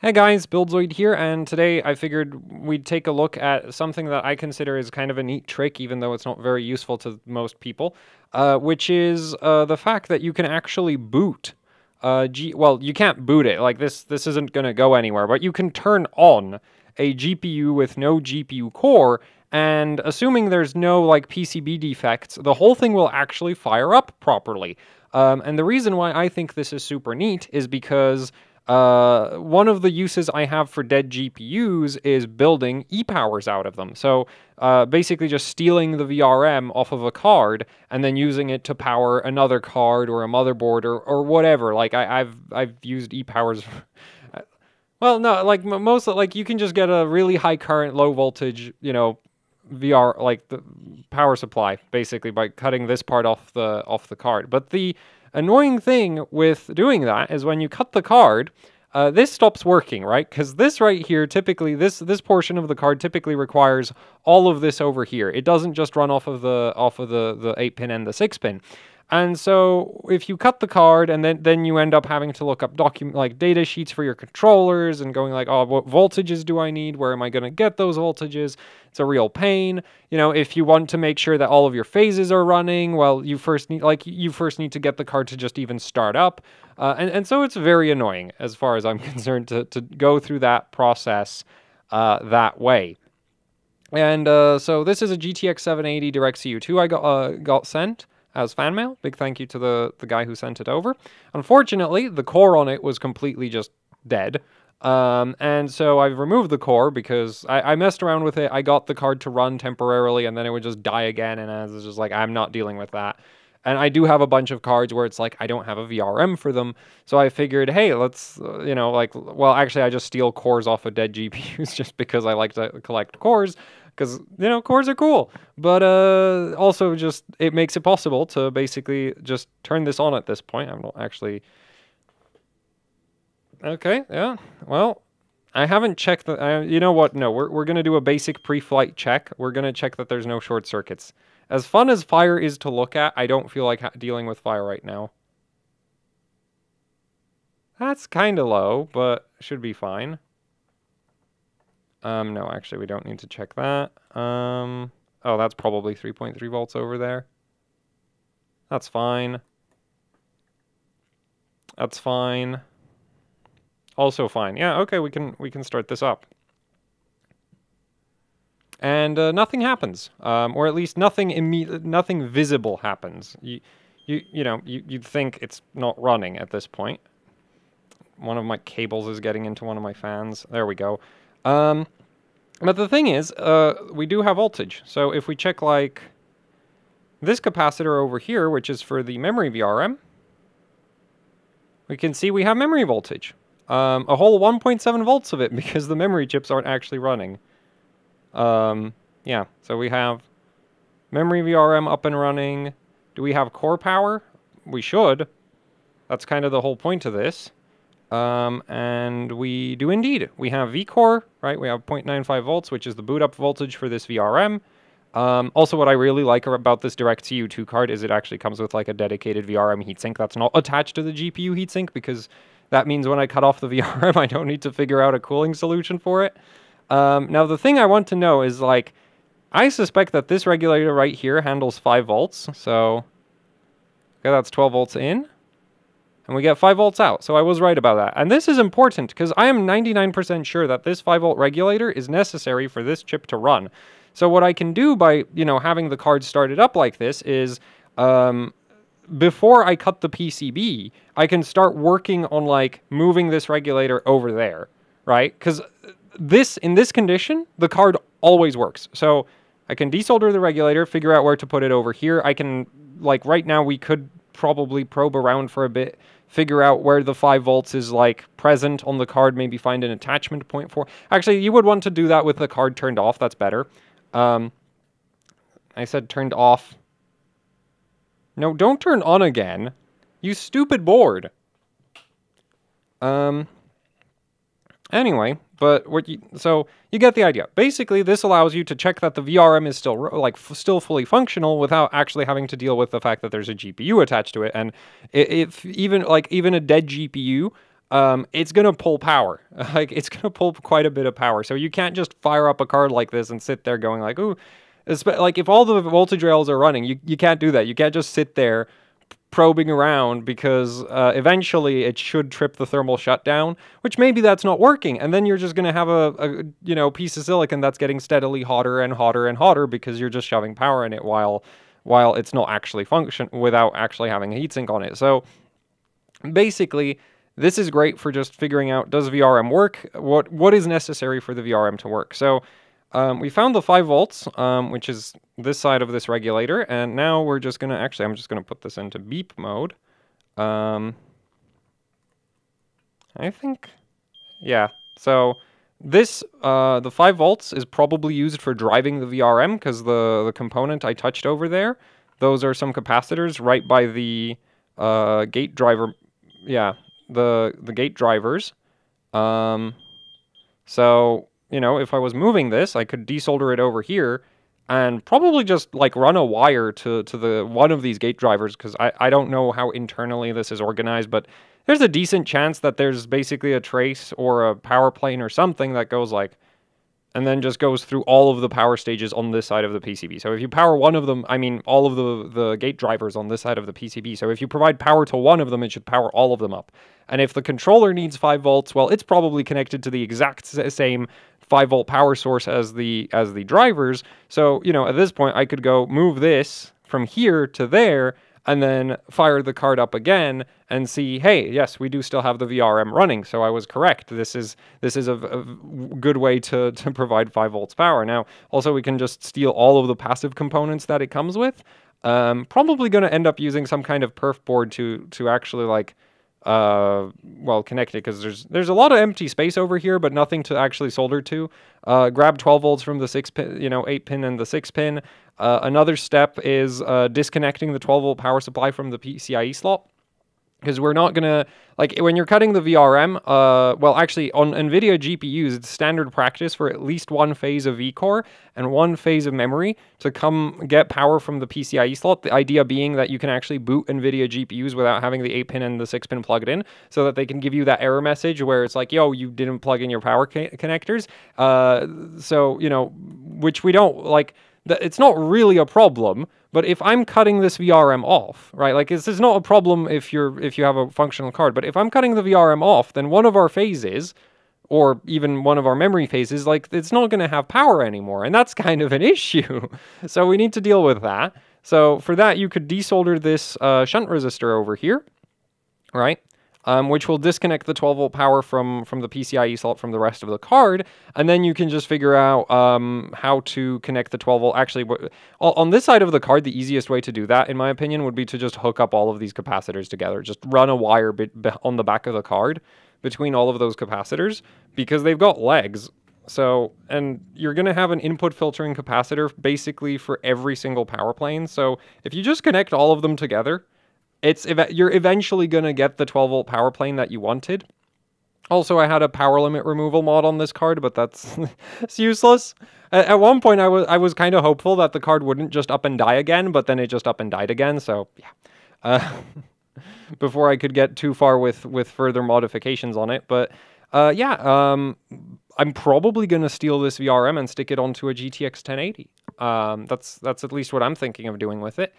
Hey guys, Buildzoid here, and today I figured we'd take a look at something that I consider is kind of a neat trick, even though it's not very useful to most people, which is the fact that you can actually boot. Well, you can't boot it, like this isn't going to go anywhere, but you can turn on a GPU with no GPU core, and assuming there's no like PCB defects, the whole thing will actually fire up properly. And the reason why I think this is super neat is because one of the uses I have for dead GPUs is building E-powers out of them. So basically just stealing the VRM off of a card and then using it to power another card or a motherboard or whatever. Like I've used E-powers. Well, no, like mostly like you can just get a really high current, low voltage, you know, VR like the power supply basically by cutting this part off the card. But the annoying thing with doing that is when you cut the card, this stops working, right? Because this right here, typically, this portion of the card typically requires all of this over here. It doesn't just run off of the 8-pin and the 6-pin. And so if you cut the card and then you end up having to look up data sheets for your controllers and going like, oh, what voltages do I need? Where am I going to get those voltages? It's a real pain. You know, if you want to make sure that all of your phases are running, well, you first need to get the card to just even start up. And so it's very annoying as far as I'm concerned to go through that process that way. And so this is a GTX 780 DirectCU2 I got sent as fan mail. Big thank you to the guy who sent it over. Unfortunately, the core on it was completely just dead. And so I've removed the core because I messed around with it. I got the card to run temporarily and then it would just die again. And I was just like, I'm not dealing with that. And I do have a bunch of cards where it's like, I don't have a VRM for them. So I figured, hey, let's, you know, like, well, actually I just steal cores off of dead GPUs just because I like to collect cores. Because, you know, cores are cool, but also just, it makes it possible to basically just turn this on at this point. I'm not actually... Okay, yeah, well, I haven't checked the... you know what, no, we're going to do a basic pre-flight check. We're going to check that there's no short circuits. As fun as fire is to look at, I don't feel like dealing with fire right now. That's kind of low, but should be fine. No, actually, we don't need to check that. Oh, that's probably 3.3 volts over there. That's fine. That's fine. Also fine. Yeah, okay, we can start this up. And nothing happens, or at least nothing visible happens. You'd think it's not running at this point. One of my cables is getting into one of my fans. There we go. But the thing is, we do have voltage. So if we check like this capacitor over here, which is for the memory VRM, we can see we have memory voltage. A whole 1.7 volts of it because the memory chips aren't actually running. Yeah, so we have memory VRM up and running. Do we have core power? We should. That's kind of the whole point of this. And we do indeed. We have vCore, right? We have 0.95 volts, which is the boot up voltage for this VRM. Also, what I really like about this DirectCU2 card is it actually comes with like a dedicated VRM heatsink that's not attached to the GPU heatsink, because that means when I cut off the VRM, I don't need to figure out a cooling solution for it. Now, the thing I want to know is like, I suspect that this regulator right here handles 5 volts. So, okay, that's 12 volts in. And we get 5 volts out, so I was right about that. And this is important, because I am 99% sure that this 5-volt regulator is necessary for this chip to run. So what I can do by, you know, having the card started up like this is, before I cut the PCB, I can start working on, like, moving this regulator over there, right? Because this, in this condition, the card always works. So I can desolder the regulator, figure out where to put it over here. I can, like, right now we could probably probe around for a bit, figure out where the 5 volts is like present on the card, maybe find an attachment point for. Actually, you would want to do that with the card turned off, that's better. I said turned off. No, don't turn on again. You stupid board. Anyway, but so you get the idea. Basically, this allows you to check that the VRM is still still fully functional without actually having to deal with the fact that there's a GPU attached to it. And if even a dead GPU it's going to pull power. Like, it's going to pull quite a bit of power. So you can't just fire up a card like this and sit there going like, ooh. Like, if all the voltage rails are running, you can't do that. You can't just sit there probing around, because eventually it should trip the thermal shutdown, which maybe that's not working, and then you're just going to have a you know, piece of silicon that's getting steadily hotter and hotter and hotter because you're just shoving power in it while it's not actually function without actually having a heatsink on it. So basically, this is great for just figuring out, does VRM work? What is necessary for the VRM to work? So we found the 5 volts, which is this side of this regulator, and now we're just going to, actually, I'm just going to put this into beep mode. I think, yeah, so this, the 5 volts is probably used for driving the VRM, because the component I touched over there, those are some capacitors right by the gate driver, yeah, the gate drivers. So, you know, if I was moving this, I could desolder it over here and probably just, like, run a wire to the one of these gate drivers, because I don't know how internally this is organized, but there's a decent chance that there's basically a trace or a power plane or something that goes, like, and then just goes through all of the power stages on this side of the PCB. So if you power one of them, I mean, all of the gate drivers on this side of the PCB. So if you provide power to one of them, it should power all of them up. And if the controller needs 5 volts, well, it's probably connected to the exact same 5-volt power source as the drivers. So, you know, at this point I could go move this from here to there and then fire the card up again and see, hey, yes, we do still have the VRM running. So I was correct. This is a good way to provide 5 volts power. Now, also we can just steal all of the passive components that it comes with. Probably going to end up using some kind of perf board to actually, like, well, connect it, because there's a lot of empty space over here, but nothing to actually solder to. Grab 12 volts from the 6-pin, you know, 8-pin and the 6-pin. Another step is disconnecting the 12-volt power supply from the PCIe slot, because we're not gonna, like, when you're cutting the VRM, well, actually, on NVIDIA GPUs, it's standard practice for at least one phase of vCore and one phase of memory to come get power from the PCIe slot. The idea being that you can actually boot NVIDIA GPUs without having the 8-pin and the 6-pin plugged in, so that they can give you that error message where it's like, yo, you didn't plug in your power connectors. So, you know, which we don't, like, it's not really a problem. But if I'm cutting this VRM off, right? Like, this is not a problem if you have a functional card. But if I'm cutting the VRM off, then one of our phases, or even one of our memory phases, like, it's not going to have power anymore, and that's kind of an issue. So we need to deal with that. So for that, you could desolder this shunt resistor over here, right? Which will disconnect the 12-volt power from the PCIe slot from the rest of the card, and then you can just figure out how to connect the 12-volt. Actually, on this side of the card, the easiest way to do that, in my opinion, would be to just hook up all of these capacitors together. Just run a wire on the back of the card between all of those capacitors, because they've got legs. So, and you're going to have an input filtering capacitor basically for every single power plane. So if you just connect all of them together, you're eventually going to get the 12-volt power plane that you wanted. Also, I had a power limit removal mod on this card, but that's it's useless. At one point, I was kind of hopeful that the card wouldn't just up and die again, but then it just up and died again, so yeah. Before I could get too far with further modifications on it, but yeah, I'm probably going to steal this VRM and stick it onto a GTX 1080. That's at least what I'm thinking of doing with it.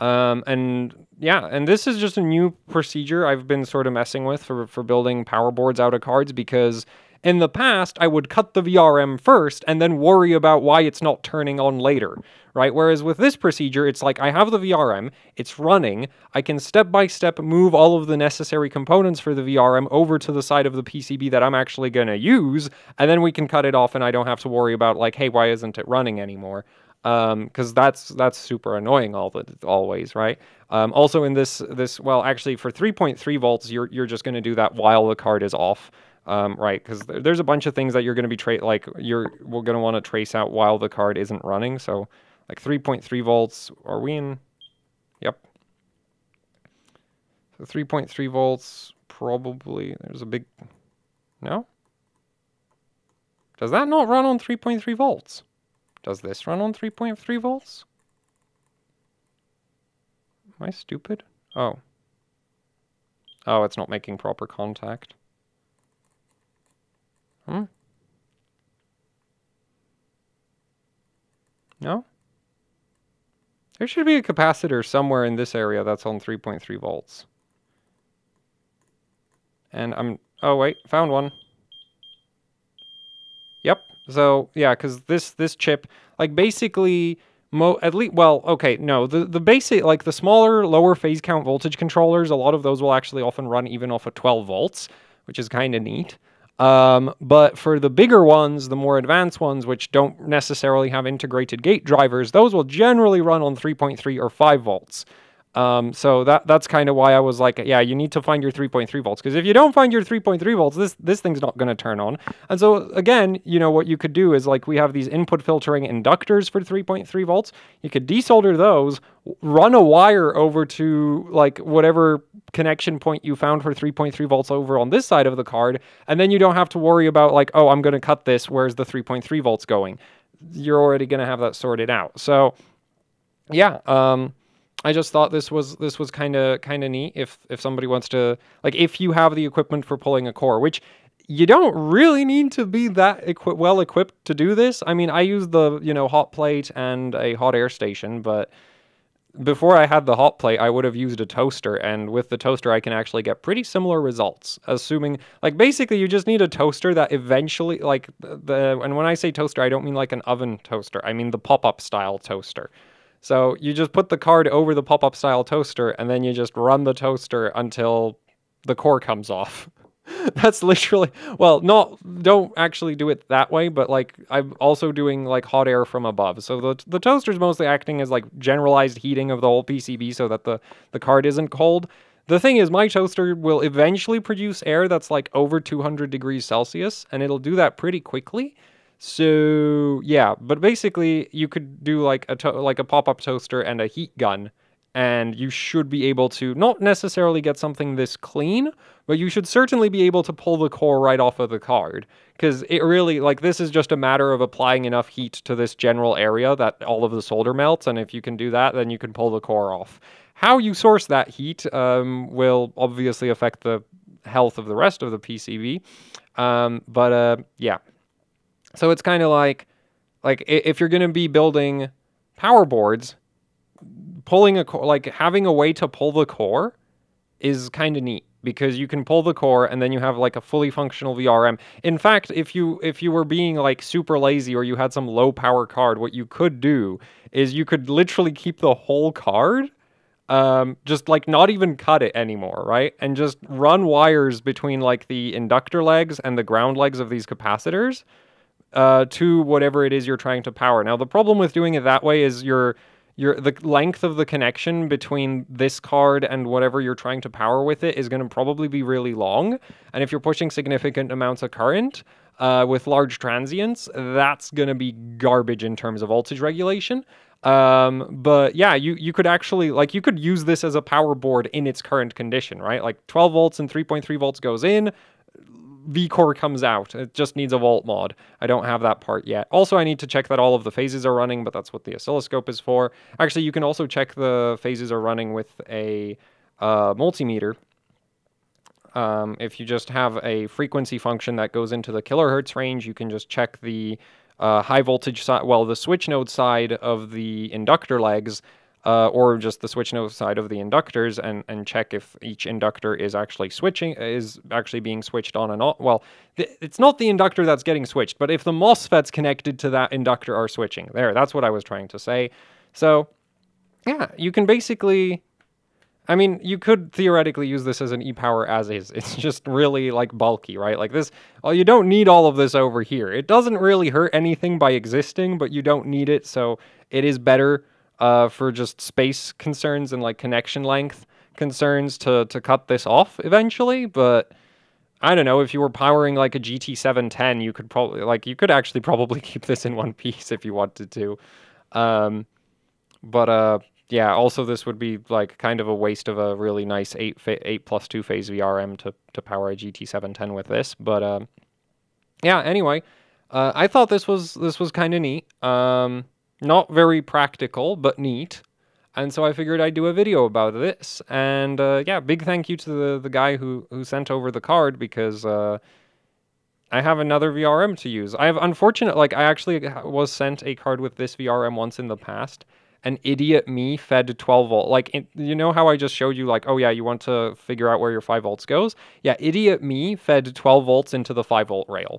And yeah, and this is just a new procedure I've been sort of messing with for building power boards out of cards, because in the past I would cut the VRM first and then worry about why it's not turning on later, right? Whereas with this procedure, it's like I have the VRM, it's running, I can step by step move all of the necessary components for the VRM over to the side of the PCB that I'm actually going to use, and then we can cut it off and I don't have to worry about, like, hey, why isn't it running anymore? Because that's super annoying always, right? Also in this, well, actually for 3.3 volts, you're just going to do that while the card is off, right? Because there's a bunch of things that you're going to be we're going to want to trace out while the card isn't running. So, like, 3.3 volts, are we in? Yep. So 3.3 volts, probably. There's a big no. Does that not run on 3.3 volts? Does this run on 3.3 volts? Am I stupid? Oh. Oh, it's not making proper contact. Hmm? No? There should be a capacitor somewhere in this area that's on 3.3 volts. And I'm... Oh, wait. Found one. Yep. So, yeah, because this chip... Like, basically... At least, well, okay, no, the basic, like the smaller, lower phase count voltage controllers, a lot of those will actually often run even off of 12 volts, which is kind of neat. But for the bigger ones, the more advanced ones, which don't necessarily have integrated gate drivers, those will generally run on 3.3 or 5 volts. So that's kind of why I was like, yeah, you need to find your 3.3 volts, because if you don't find your 3.3 volts, this thing's not going to turn on. And so again, you know, what you could do is, like, we have these input filtering inductors for 3.3 volts. You could desolder those, run a wire over to, like, whatever connection point you found for 3.3 volts over on this side of the card. And then you don't have to worry about, like, oh, I'm going to cut this. Where's the 3.3 volts going? You're already going to have that sorted out. So yeah, I just thought this was kind of neat if somebody wants to, like, if you have the equipment for pulling a core, which you don't really need to be that well equipped to do this. I mean, I used the, you know, hot plate and a hot air station, but before I had the hot plate, I would have used a toaster, and with the toaster I can actually get pretty similar results, assuming, like, basically you just need a toaster that eventually, like, and when I say toaster, I don't mean like an oven toaster. I mean the pop-up style toaster. So you just put the card over the pop-up style toaster, and then you just run the toaster until the core comes off. That's literally, well, not, don't actually do it that way, but, like, I'm also doing, like, hot air from above. So the toaster's mostly acting as, like, generalized heating of the whole PCB so that the card isn't cold. The thing is, my toaster will eventually produce air that's, like, over 200 degrees Celsius, and it'll do that pretty quickly. So yeah, but basically you could do like a pop-up toaster and a heat gun, and you should be able to not necessarily get something this clean, but you should certainly be able to pull the core right off of the card, because it really, like, this is just a matter of applying enough heat to this general area that all of the solder melts, and if you can do that, then you can pull the core off. How you source that heat will obviously affect the health of the rest of the PCB, but yeah. So it's kind of like if you're going to be building power boards, pulling a core, like, having a way to pull the core is kind of neat, because you can pull the core and then you have, like, a fully functional VRM. In fact, if you were being, like, super lazy, or you had some low power card, what you could do is you could literally keep the whole card, just, like, not even cut it anymore, right? And just run wires between, like, the inductor legs and the ground legs of these capacitors. To whatever it is you're trying to power. Now, the problem with doing it that way is the length of the connection between this card and whatever you're trying to power with it is going to probably be really long. And if you're pushing significant amounts of current with large transients, that's going to be garbage in terms of voltage regulation. But yeah, you could actually, like, you could use this as a power board in its current condition, right? Like, 12 volts and 3.3 volts goes in, V-core comes out. It just needs a volt mod. I don't have that part yet. Also, I need to check that all of the phases are running, but that's what the oscilloscope is for. Actually, you can also check the phases are running with a multimeter. If you just have a frequency function that goes into the kilohertz range, you can just check the high voltage side, well, the switch node side of the inductor legs, or just the switch node side of the inductors, and check if each inductor is actually being switched on and off. Well, it's not the inductor that's getting switched, but if the MOSFETs connected to that inductor are switching. There, that's what I was trying to say. So, yeah, you can basically... I mean, you could theoretically use this as an e-power as is. It's just really, like, bulky, right? Like this, oh, you don't need all of this over here. It doesn't really hurt anything by existing, but you don't need it, so it is better... for just space concerns and, like, connection length concerns to cut this off eventually, but I don't know, if you were powering, like, a GT710, you could probably, like, you could actually probably keep this in one piece if you wanted to. Yeah, also this would be, like, kind of a waste of a really nice 8 plus 2 phase VRM to power a GT710 with this, but, yeah, anyway, I thought this was kind of neat. Not very practical, but neat. And so I figured I'd do a video about this. And yeah, big thank you to the guy who sent over the card, because I have another VRM to use. I have unfortunate, like, I actually was sent a card with this VRM once in the past. An idiot me fed 12 volt. Like, you know how I just showed you, like, oh yeah, you want to figure out where your 5 volts goes? Yeah, idiot me fed 12 volts into the 5 volt rail.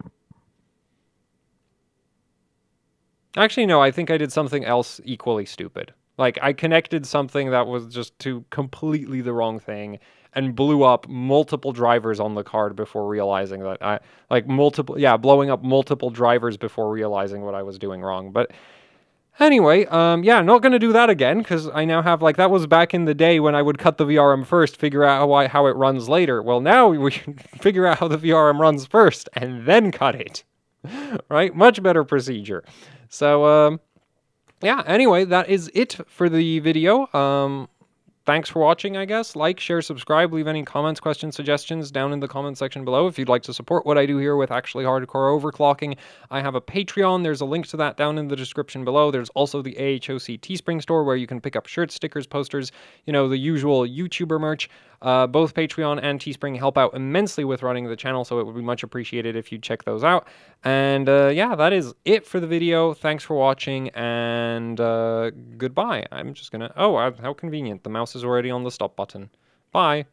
Actually, no, I think I did something else equally stupid. Like, I connected something that was just to completely the wrong thing and blew up multiple drivers on the card before realizing that I, like, multiple, yeah, blowing up multiple drivers before realizing what I was doing wrong. But anyway, yeah, not going to do that again, because I now have, like, that was back in the day when I would cut the VRM first, figure out how it runs later. Well, now we can figure out how the VRM runs first and then cut it, right? Much better procedure. So, yeah, anyway, that is it for the video. Thanks for watching, I guess. Like, share, subscribe, leave any comments, questions, suggestions down in the comment section below. If you'd like to support what I do here with Actually Hardcore Overclocking, I have a Patreon. There's a link to that down in the description below. There's also the AHOC Teespring store where you can pick up shirts, stickers, posters, you know, the usual YouTuber merch. Both Patreon and Teespring help out immensely with running the channel, so it would be much appreciated if you check those out. And yeah, that is it for the video. Thanks for watching, and goodbye. I'm just gonna... oh, how convenient. The mouse is already on the stop button. Bye.